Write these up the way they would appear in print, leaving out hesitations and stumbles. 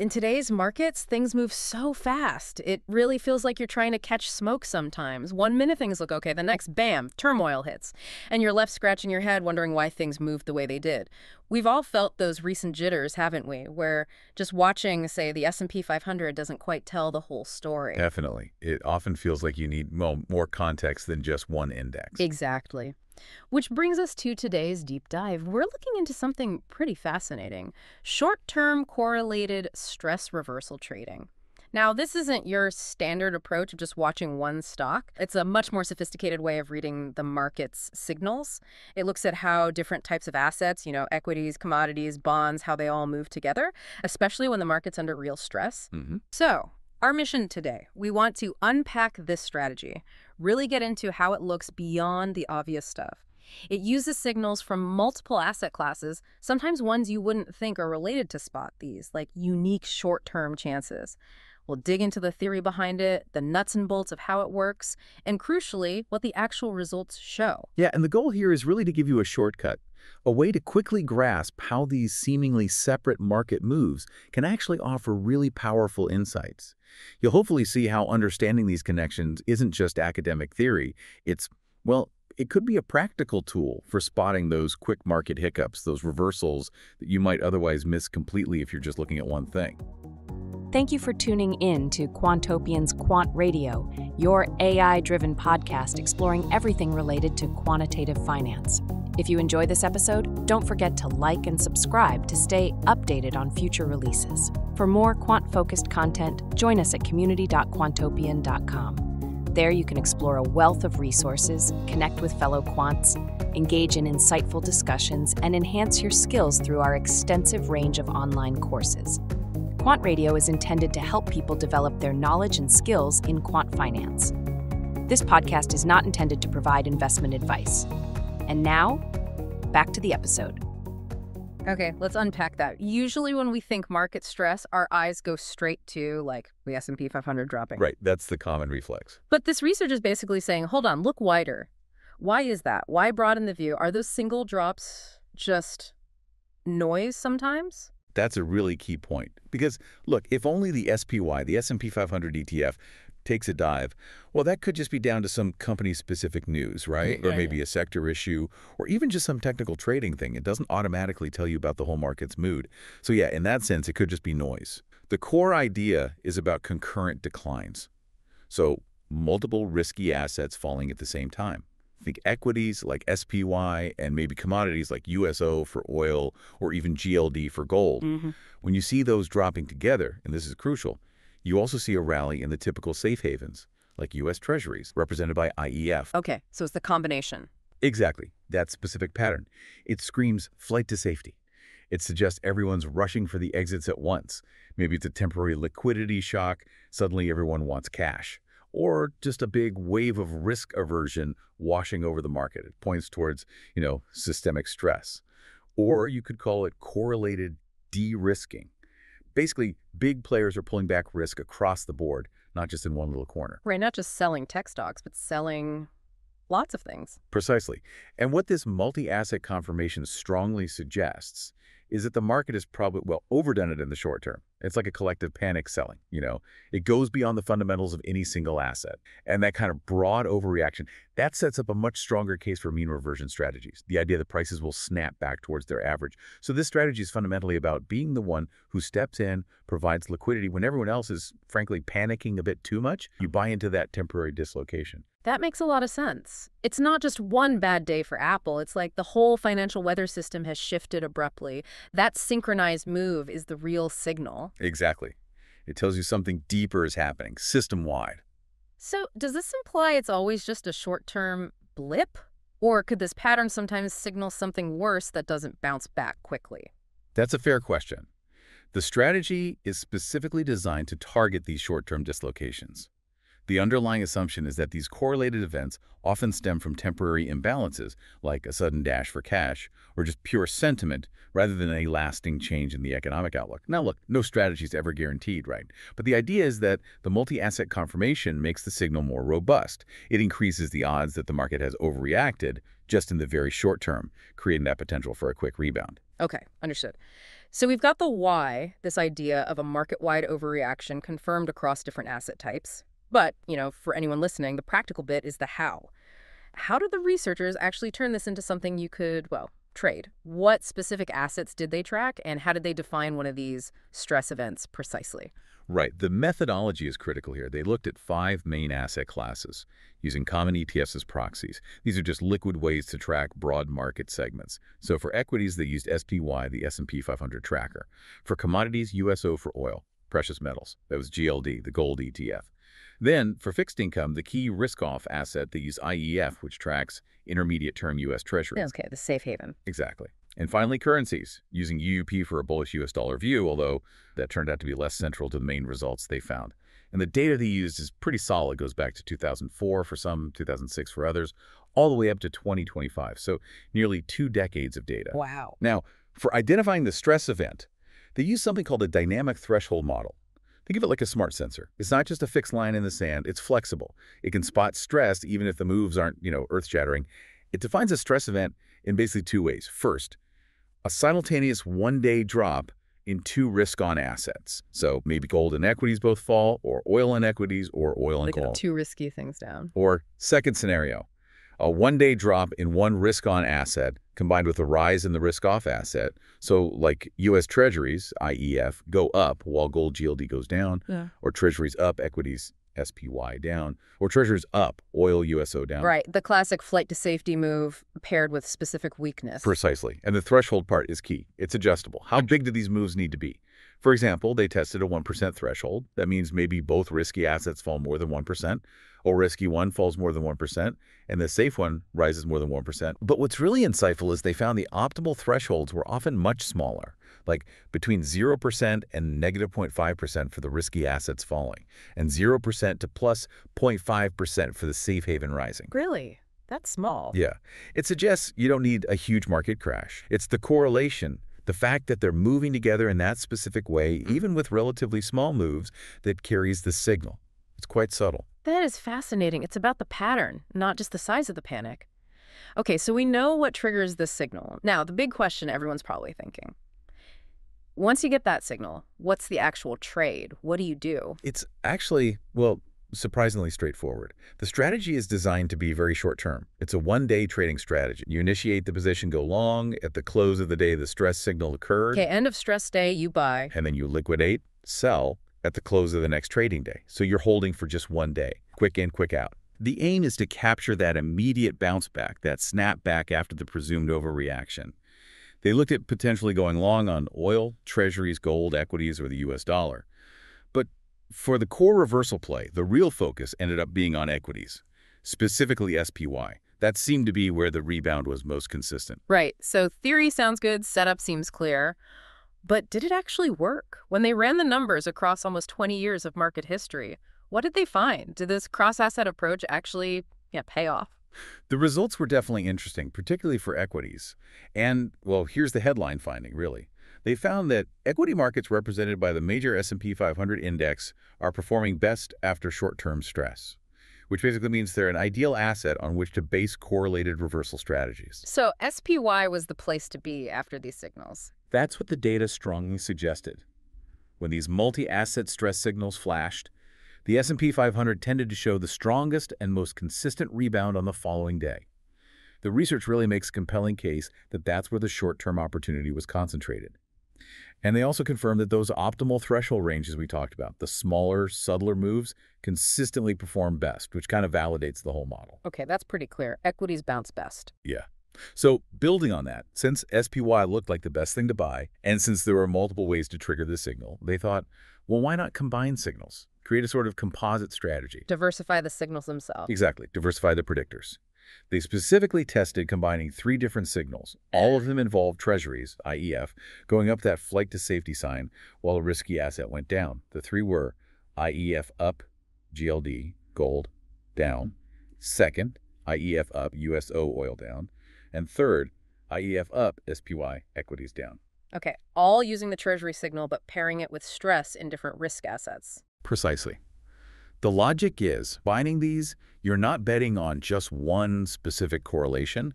In today's markets, things move so fast. It really feels like you're trying to catch smoke sometimes. One minute things look okay, the next, bam, turmoil hits. And you're left scratching your head wondering why things moved the way they did. We've all felt those recent jitters, haven't we? Where just watching, say, the S&P 500 doesn't quite tell the whole story. Definitely. It often feels like you need more context than just one index. Exactly. Which brings us to today's deep dive. We're looking into something pretty fascinating: short-term correlated stress reversal trading. Now, this isn't your standard approach of just watching one stock. It's a much more sophisticated way of reading the market's signals. It looks at how different types of assets, equities, commodities, bonds, how they all move together, especially when the market's under real stress. So, our mission today, we want to unpack this strategy, really get into how it looks beyond the obvious stuff. It uses signals from multiple asset classes, sometimes ones you wouldn't think are related to spot, these like unique short-term chances. We'll dig into the theory behind it, the nuts and bolts of how it works, and crucially, what the actual results show. Yeah, and the goal here is really to give you a shortcut, a way to quickly grasp how these seemingly separate market moves can actually offer really powerful insights. You'll hopefully see how understanding these connections isn't just academic theory. It's, well, it could be a practical tool for spotting those quick market hiccups, those reversals that you might otherwise miss completely if you're just looking at one thing. Thank you for tuning in to Quantopian's Quant Radio, your AI-driven podcast exploring everything related to quantitative finance. If you enjoy this episode, don't forget to like and subscribe to stay updated on future releases. For more quant-focused content, join us at community.quantopian.com. There you can explore a wealth of resources, connect with fellow quants, engage in insightful discussions, and enhance your skills through our extensive range of online courses. Quant Radio is intended to help people develop their knowledge and skills in quant finance. This podcast is not intended to provide investment advice. And now, back to the episode. Okay, let's unpack that. Usually when we think market stress, our eyes go straight to, the S&P 500 dropping. Right, that's the common reflex. But this research is basically saying, hold on, look wider. Why is that? Why broaden the view? Are those single drops just noise sometimes? That's a really key point. Because, look, if only the SPY, the S&P 500 ETF, takes a dive, well, that could just be down to some company-specific news, right? Or maybe a sector issue, or even just some technical trading thing. It doesn't automatically tell you about the whole market's mood. So yeah, in that sense, it could just be noise. The core idea is about concurrent declines. So multiple risky assets falling at the same time. Think equities like SPY and maybe commodities like USO for oil or even GLD for gold. When you see those dropping together, and this is crucial, you also see a rally in the typical safe havens, like U.S. Treasuries, represented by IEF. Okay, so it's the combination. Exactly, that specific pattern. It screams flight to safety. It suggests everyone's rushing for the exits at once. Maybe it's a temporary liquidity shock, suddenly everyone wants cash. Or just a big wave of risk aversion washing over the market. It points towards, systemic stress. Or you could call it correlated de-risking. Basically, big players are pulling back risk across the board, not just in one little corner. Right, not just selling tech stocks, but selling lots of things. Precisely. And what this multi-asset confirmation strongly suggests is that the market has probably, overdone it in the short term. It's like a collective panic selling, It goes beyond the fundamentals of any single asset. And that kind of broad overreaction, that sets up a much stronger case for mean reversion strategies, the idea that prices will snap back towards their average. So this strategy is fundamentally about being the one who steps in, provides liquidity. When everyone else is, frankly, panicking a bit too much, you buy into that temporary dislocation. That makes a lot of sense. It's not just one bad day for Apple. It's like the whole financial weather system has shifted abruptly. That synchronized move is the real signal. Exactly. It tells you something deeper is happening, system-wide. So does this imply it's always just a short-term blip? Or could this pattern sometimes signal something worse that doesn't bounce back quickly? That's a fair question. The strategy is specifically designed to target these short-term dislocations. The underlying assumption is that these correlated events often stem from temporary imbalances, like a sudden dash for cash, or just pure sentiment, rather than a lasting change in the economic outlook. Now look, no strategy is ever guaranteed, right? But the idea is that the multi-asset confirmation makes the signal more robust. It increases the odds that the market has overreacted just in the very short term, creating that potential for a quick rebound. Okay, understood. So we've got the why, this idea of a market-wide overreaction confirmed across different asset types. But, you know, for anyone listening, the practical bit is the how. How did the researchers actually turn this into something you could, well, trade? What specific assets did they track, and how did they define one of these stress events precisely? Right. The methodology is critical here. They looked at 5 main asset classes using common ETFs as proxies. These are just liquid ways to track broad market segments. So for equities, they used SPY, the S&P 500 tracker. For commodities, USO for oil, precious metals. That was GLD, the gold ETF. Then, for fixed income, the key risk-off asset, they use IEF, which tracks intermediate-term U.S. Treasuries. Okay, the safe haven. Exactly. And finally, currencies, using UUP for a bullish U.S. dollar view, although that turned out to be less central to the main results they found. And the data they used is pretty solid. It goes back to 2004 for some, 2006 for others, all the way up to 2025. So nearly 2 decades of data. Wow. Now, for identifying the stress event, they use something called a dynamic threshold model. Think of it like a smart sensor. It's not just a fixed line in the sand. It's flexible. It can spot stress even if the moves aren't, you know, earth-shattering. It defines a stress event in basically 2 ways. First, a simultaneous one-day drop in 2 risk-on assets. So maybe gold and equities both fall, or oil and equities, or oil and gold. 2 risky things down. Or second scenario, a one-day drop in 1 risk-on asset combined with a rise in the risk-off asset. So like U.S. Treasuries, IEF, go up while gold GLD goes down, or Treasuries up, equities SPY down, or Treasuries up, oil USO down. Right, the classic flight to safety move paired with specific weakness. Precisely, and the threshold part is key. It's adjustable. How big do these moves need to be? For example, they tested a 1% threshold. That means maybe both risky assets fall more than 1%, or risky one falls more than 1%, and the safe one rises more than 1%. But what's really insightful is they found the optimal thresholds were often much smaller, like between 0% and -0.5% for the risky assets falling, and 0% to +0.5% for the safe haven rising. Really? That's small. Yeah. It suggests you don't need a huge market crash. It's the correlation. The fact that they're moving together in that specific way, even with relatively small moves, that carries the signal. It's quite subtle. That is fascinating. It's about the pattern, not just the size of the panic. Okay, so we know what triggers this signal. Now, the big question everyone's probably thinking. Once you get that signal, what's the actual trade? What do you do? It's actually, well, surprisingly straightforward. The strategy is designed to be very short-term. It's a one-day trading strategy. You initiate the position, go long. At the close of the day, the stress signal occurred. Okay, end of stress day, you buy. And then you liquidate, sell at the close of the next trading day. So you're holding for just 1 day, quick in, quick out. The aim is to capture that immediate bounce back, that snap back after the presumed overreaction. They looked at potentially going long on oil, treasuries, gold, equities, or the U.S. dollar. For the core reversal play, the real focus ended up being on equities, specifically SPY. That seemed to be where the rebound was most consistent. Right. So theory sounds good, setup seems clear. But did it actually work? When they ran the numbers across almost 20 years of market history, what did they find? Did this cross-asset approach actually pay off? The results were definitely interesting, particularly for equities. And, well, here's the headline finding, really. They found that equity markets represented by the major S&P 500 index are performing best after short-term stress, which basically means they're an ideal asset on which to base correlated reversal strategies. So SPY was the place to be after these signals. That's what the data strongly suggested. When these multi-asset stress signals flashed, the S&P 500 tended to show the strongest and most consistent rebound on the following day. The research really makes a compelling case that that's where the short-term opportunity was concentrated. And they also confirmed that those optimal threshold ranges we talked about, the smaller, subtler moves, consistently perform best, which kind of validates the whole model. Okay, that's pretty clear. Equities bounce best. Yeah. So building on that, since SPY looked like the best thing to buy, and since there were multiple ways to trigger the signal, they thought, well, why not combine signals? Create a sort of composite strategy. Diversify the signals themselves. Exactly. Diversify the predictors. They specifically tested combining 3 different signals. All of them involved treasuries, IEF, going up that flight to safety sign while a risky asset went down. The 3 were IEF up, GLD, gold, down. Second, IEF up, USO oil down. And third, IEF up, SPY equities down. Okay, all using the treasury signal but pairing it with stress in different risk assets. Precisely. The logic is, combining these, you're not betting on just one specific correlation,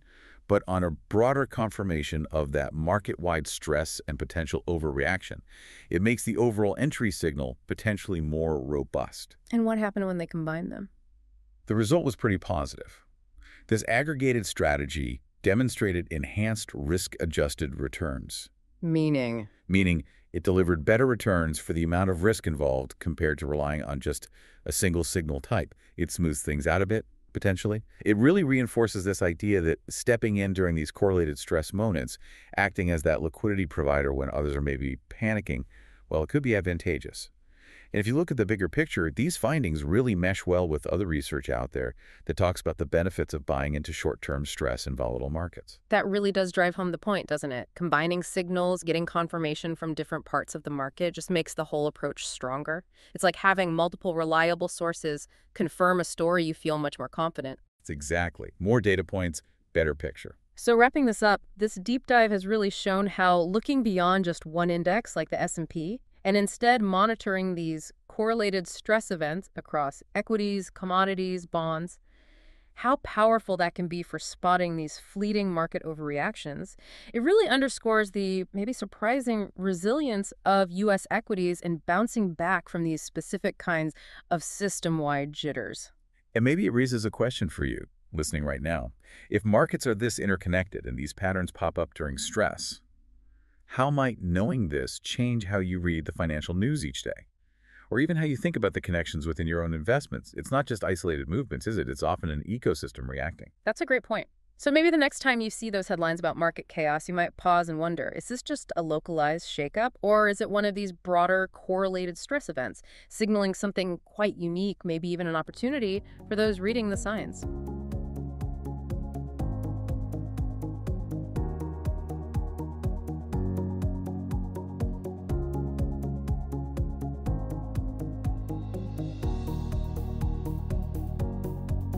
but on a broader confirmation of that market-wide stress and potential overreaction. It makes the overall entry signal potentially more robust. And what happened when they combined them? The result was pretty positive. This aggregated strategy demonstrated enhanced risk-adjusted returns. Meaning? Meaning it delivered better returns for the amount of risk involved compared to relying on just a single signal type. It smooths things out a bit, potentially. It really reinforces this idea that stepping in during these correlated stress moments, acting as that liquidity provider when others are maybe panicking, well, it could be advantageous. And if you look at the bigger picture, these findings really mesh well with other research out there that talks about the benefits of buying into short-term stress in volatile markets. That really does drive home the point, doesn't it? Combining signals, getting confirmation from different parts of the market just makes the whole approach stronger. It's like having multiple reliable sources confirm a story you feel much more confident. That's exactly. More data points, better picture. So wrapping this up, this deep dive has really shown how looking beyond just one index like the S&P and instead monitoring these correlated stress events across equities, commodities, bonds, how powerful that can be for spotting these fleeting market overreactions. It really underscores the maybe surprising resilience of U.S. equities in bouncing back from these specific kinds of system-wide jitters. And maybe it raises a question for you listening right now. If markets are this interconnected and these patterns pop up during stress, how might knowing this change how you read the financial news each day? Or even how you think about the connections within your own investments? It's not just isolated movements, is it? It's often an ecosystem reacting. That's a great point. So maybe the next time you see those headlines about market chaos, you might pause and wonder, is this just a localized shakeup, or is it one of these broader correlated stress events, signaling something quite unique, maybe even an opportunity for those reading the signs?